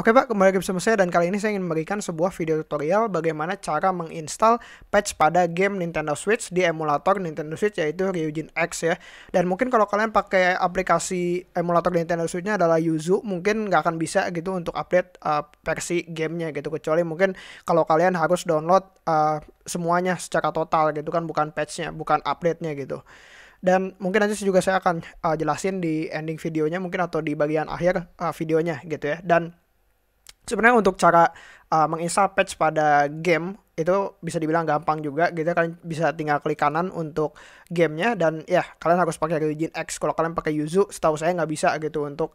Oke Pak, kembali lagi bersama saya dan kali ini saya ingin memberikan sebuah video tutorial bagaimana cara menginstal patch pada game Nintendo Switch di emulator Nintendo Switch yaitu Region X ya. Dan mungkin kalau kalian pakai aplikasi emulator Nintendo Switch-nya adalah Yuzu, mungkin nggak akan bisa gitu untuk update versi gamenya gitu, kecuali mungkin kalau kalian harus download semuanya secara total gitu kan, bukan patch-nya, bukan update-nya gitu. Dan mungkin nanti juga saya akan jelasin di ending videonya mungkin atau di bagian akhir videonya gitu ya. Dan sebenarnya untuk cara menginstal patch pada game itu bisa dibilang gampang juga gitu, kalian bisa tinggal klik kanan untuk gamenya. Dan ya kalian harus pakai Region X, kalau kalian pakai Yuzu setahu saya nggak bisa gitu untuk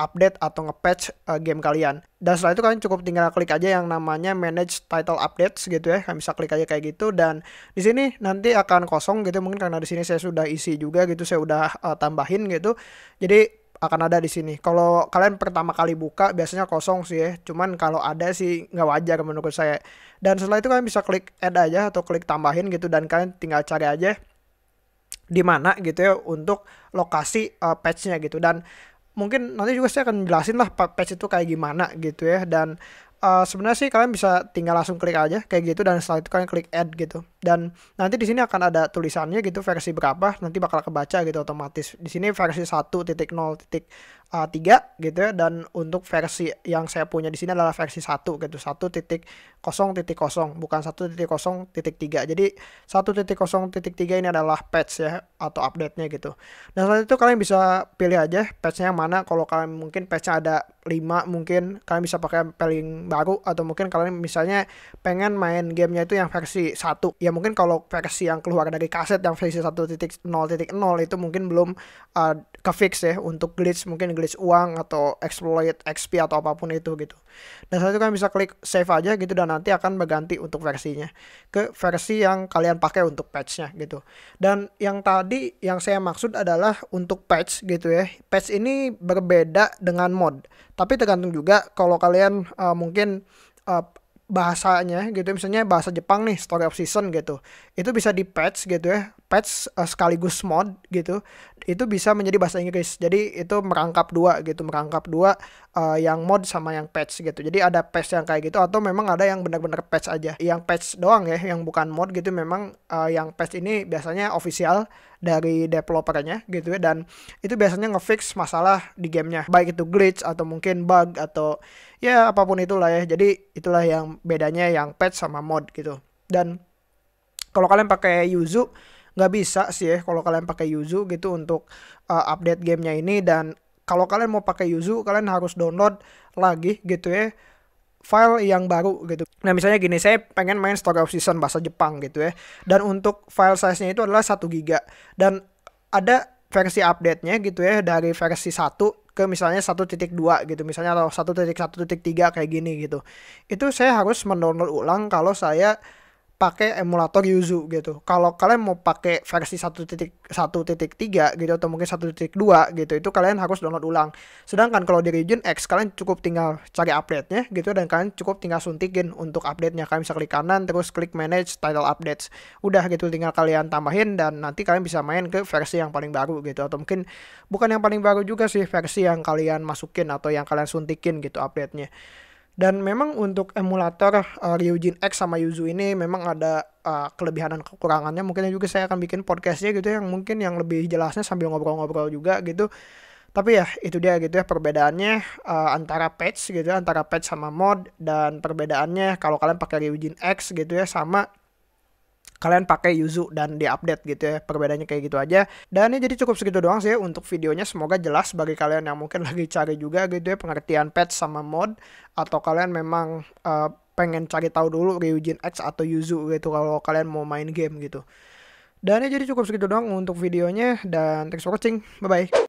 update atau nge-patch game kalian. Dan setelah itu kalian cukup tinggal klik aja yang namanya manage title updates gitu ya, kalian bisa klik aja kayak gitu. Dan di sini nanti akan kosong gitu, mungkin karena di sini saya sudah isi juga gitu, saya udah tambahin gitu, jadi akan ada di sini. Kalau kalian pertama kali buka biasanya kosong sih ya, cuman kalau ada sih nggak wajar menurut saya. Dan setelah itu kalian bisa klik add aja atau klik tambahin gitu, dan kalian tinggal cari aja di mana gitu ya untuk lokasi patchnya gitu. Dan mungkin nanti juga saya akan jelasin lah patch itu kayak gimana gitu ya. Dan sebenarnya sih kalian bisa tinggal langsung klik aja kayak gitu, dan setelah itu kalian klik add gitu. Dan nanti di sini akan ada tulisannya gitu versi berapa, nanti bakal kebaca gitu otomatis. Di sini versi 1.0.3 gitu ya, dan untuk versi yang saya punya di sini adalah versi 1 gitu, 1.0.0 bukan 1.0.3. Jadi 1.0.3 ini adalah patch ya atau update-nya gitu. Dan setelah itu kalian bisa pilih aja patch-nya yang mana. Kalau kalian mungkin patch-nya ada 5, mungkin kalian bisa pakai paling baru, atau mungkin kalian misalnya pengen main gamenya itu yang versi 1 ya. Mungkin kalau versi yang keluar dari kaset yang versi 1.0.0 itu mungkin belum ke fix ya untuk glitch, mungkin glitch uang atau exploit XP atau apapun itu gitu. Dan setelah itu kalian bisa klik save aja gitu, dan nanti akan berganti untuk versinya ke versi yang kalian pakai untuk patchnya gitu. Dan yang tadi yang saya maksud adalah untuk patch gitu ya, patch ini berbeda dengan mod, tapi tergantung juga kalau kalian mungkin bahasanya gitu, misalnya bahasa Jepang nih Story of Season gitu, itu bisa di patch gitu ya, patch sekaligus mod gitu, itu bisa menjadi bahasa Inggris. Jadi itu merangkap dua gitu, merangkap dua yang mod sama yang patch gitu. Jadi ada patch yang kayak gitu, atau memang ada yang benar-benar patch aja, yang patch doang ya, yang bukan mod gitu. Memang yang patch ini biasanya official dari developernya gitu ya, dan itu biasanya ngefix masalah di gamenya, baik itu glitch atau mungkin bug atau ya apapun itulah ya. Jadi itulah yang bedanya yang patch sama mod gitu. Dan kalau kalian pakai Yuzu nggak bisa sih ya, kalau kalian pakai Yuzu gitu untuk update gamenya ini. Dan kalau kalian mau pakai Yuzu kalian harus download lagi gitu ya file yang baru gitu. Nah misalnya gini, saya pengen main Story of Season bahasa Jepang gitu ya, dan untuk file size-nya itu adalah 1 GB, dan ada versi update-nya gitu ya dari versi 1 ke misalnya 1.2 gitu misalnya, atau 1.1.3 kayak gini gitu. Itu saya harus mendownload ulang kalau saya pakai emulator Yuzu gitu. Kalau kalian mau pakai versi 1.1.3 gitu atau mungkin 1.2 gitu, itu kalian harus download ulang. Sedangkan kalau di Region X kalian cukup tinggal cari update-nya gitu, dan kalian cukup tinggal suntikin untuk update-nya. Kalian bisa klik kanan terus klik manage title updates. Udah gitu tinggal kalian tambahin, dan nanti kalian bisa main ke versi yang paling baru gitu, atau mungkin bukan yang paling baru juga sih, versi yang kalian masukin atau yang kalian suntikin gitu update-nya. Dan memang untuk emulator Ryujinx sama Yuzu ini memang ada kelebihan dan kekurangannya. Mungkin juga saya akan bikin podcastnya gitu yang mungkin yang lebih jelasnya sambil ngobrol-ngobrol juga gitu. Tapi ya itu dia gitu ya perbedaannya antara patch gitu, antara patch sama mod. Dan perbedaannya kalau kalian pakai Ryujinx gitu ya sama kalian pakai Yuzu dan di-update gitu ya, perbedaannya kayak gitu aja. Dan ini jadi cukup segitu doang sih untuk videonya, semoga jelas bagi kalian yang mungkin lagi cari juga gitu ya pengertian patch sama mod, atau kalian memang pengen cari tahu dulu Ryujin X atau Yuzu gitu kalau kalian mau main game gitu. Dan ini jadi cukup segitu doang untuk videonya, dan thanks for watching, bye-bye.